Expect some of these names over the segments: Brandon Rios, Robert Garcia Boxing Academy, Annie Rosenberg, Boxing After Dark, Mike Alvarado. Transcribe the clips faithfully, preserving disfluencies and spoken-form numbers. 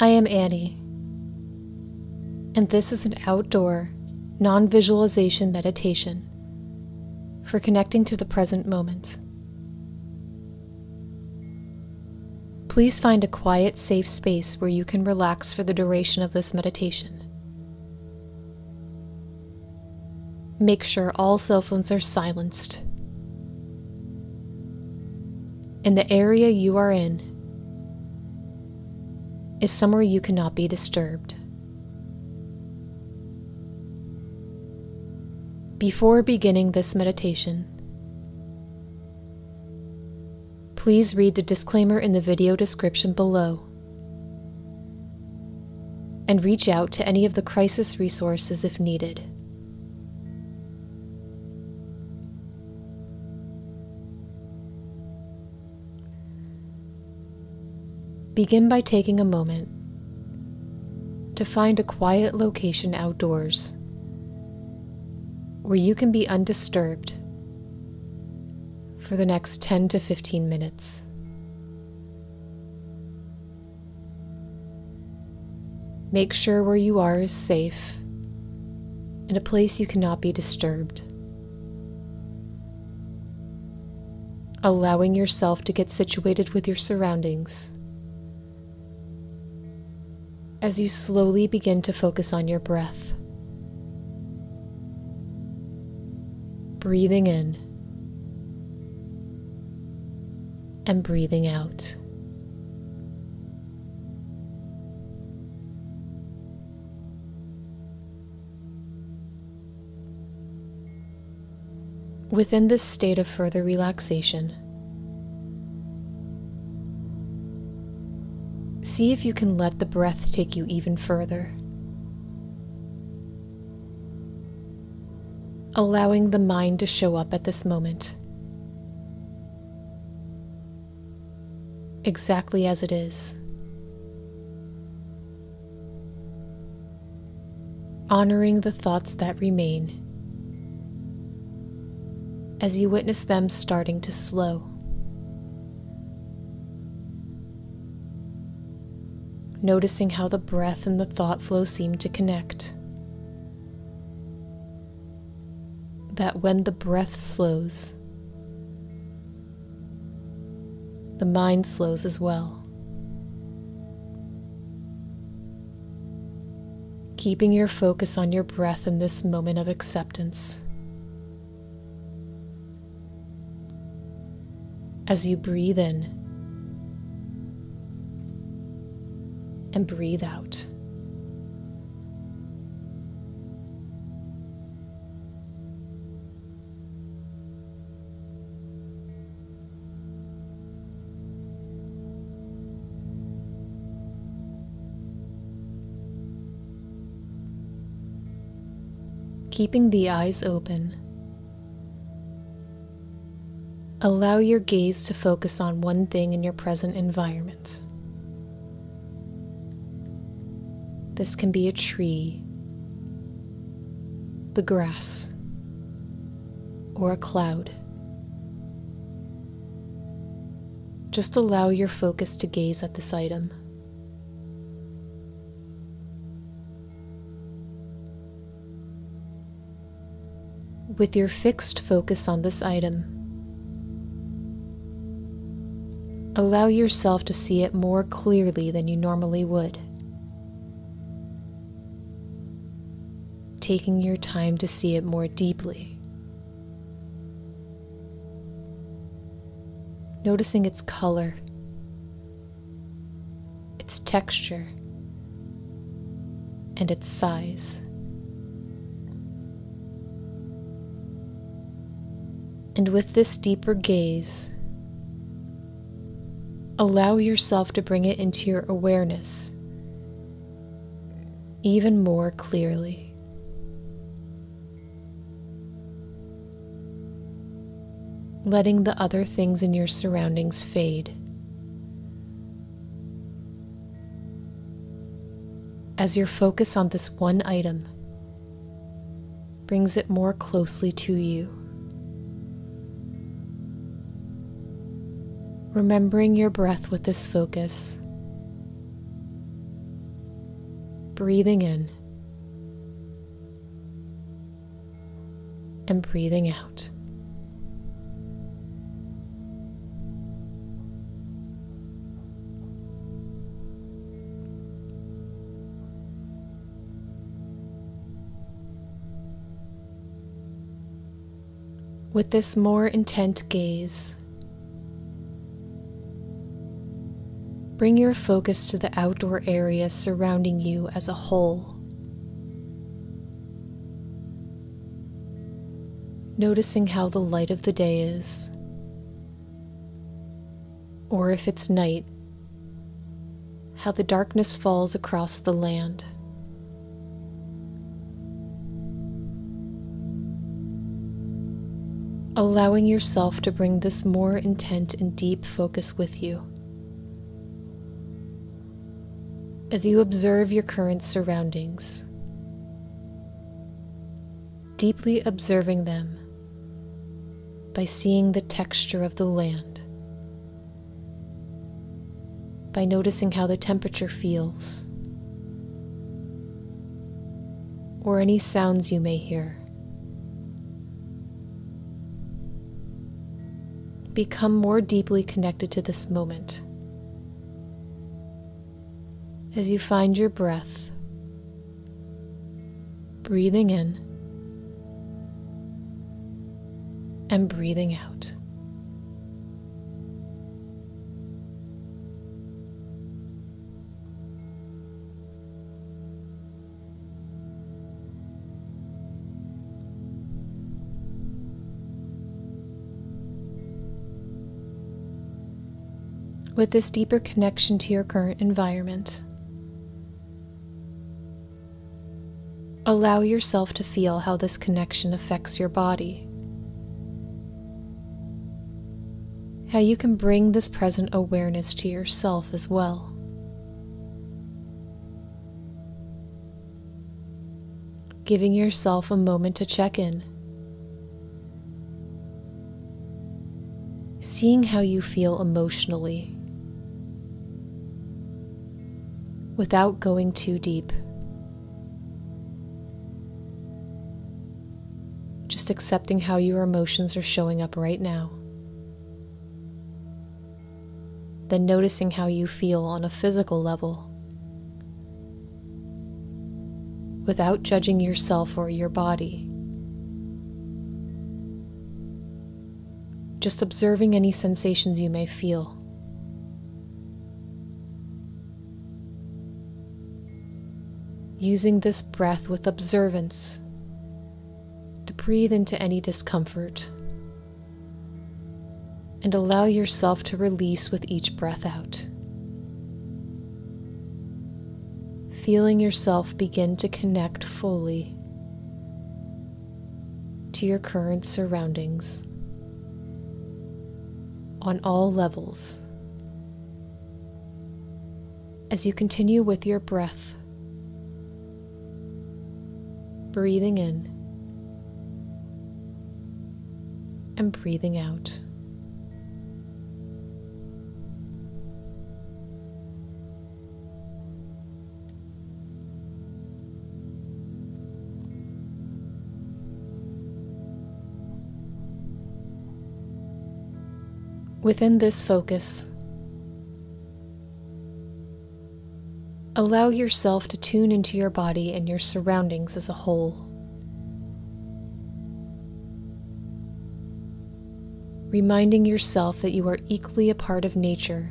I am Annie, and this is an outdoor, non-visualization meditation for connecting to the present moment. Please find a quiet, safe space where you can relax for the duration of this meditation. Make sure all cell phones are silenced, and the area you are in is somewhere you cannot be disturbed. Before beginning this meditation, please read the disclaimer in the video description below and reach out to any of the crisis resources if needed. Begin by taking a moment to find a quiet location outdoors where you can be undisturbed for the next ten to fifteen minutes. Make sure where you are is safe and a place you cannot be disturbed, allowing yourself to get situated with your surroundings as you slowly begin to focus on your breath. Breathing in and breathing out. Within this state of further relaxation, see if you can let the breath take you even further, allowing the mind to show up at this moment, exactly as it is, honoring the thoughts that remain as you witness them starting to slow. Noticing how the breath and the thought flow seem to connect. That when the breath slows, the mind slows as well. Keeping your focus on your breath in this moment of acceptance. As you breathe in and breathe out. Keeping the eyes open, allow your gaze to focus on one thing in your present environment. This can be a tree, the grass, or a cloud. Just allow your focus to gaze at this item. With your fixed focus on this item, allow yourself to see it more clearly than you normally would. Taking your time to see it more deeply. Noticing its color, its texture, and its size. And with this deeper gaze, allow yourself to bring it into your awareness even more clearly. Letting the other things in your surroundings fade as your focus on this one item brings it more closely to you. Remembering your breath with this focus breathing in and breathing out. With this more intent gaze, bring your focus to the outdoor area surrounding you as a whole. Noticing how the light of the day is, or if it's night, how the darkness falls across the land. Allowing yourself to bring this more intent and deep focus with you, as you observe your current surroundings, deeply observing them by seeing the texture of the land, by noticing how the temperature feels, or any sounds you may hear. Become more deeply connected to this moment, as you find your breath, breathing in and breathing out. With this deeper connection to your current environment, allow yourself to feel how this connection affects your body, how you can bring this present awareness to yourself as well. Giving yourself a moment to check in, seeing how you feel emotionally, without going too deep. Just accepting how your emotions are showing up right now. Then noticing how you feel on a physical level, without judging yourself or your body. Just observing any sensations you may feel. Using this breath with observance, breathe into any discomfort and allow yourself to release with each breath out, feeling yourself begin to connect fully to your current surroundings on all levels as you continue with your breath, breathing in and breathing out. Within this focus, allow yourself to tune into your body and your surroundings as a whole. Reminding yourself that you are equally a part of nature,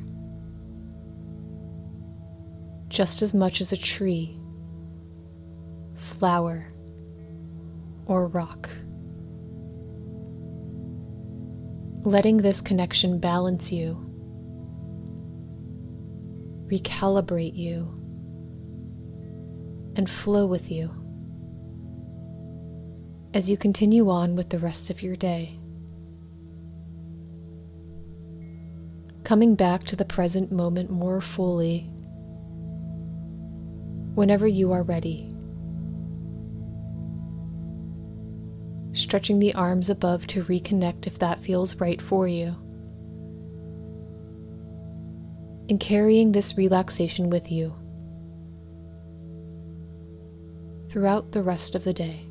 just as much as a tree, flower, or rock. Letting this connection balance you, recalibrate you, and flow with you as you continue on with the rest of your day. Coming back to the present moment more fully whenever you are ready. Stretching the arms above to reconnect if that feels right for you. And carrying this relaxation with you throughout the rest of the day.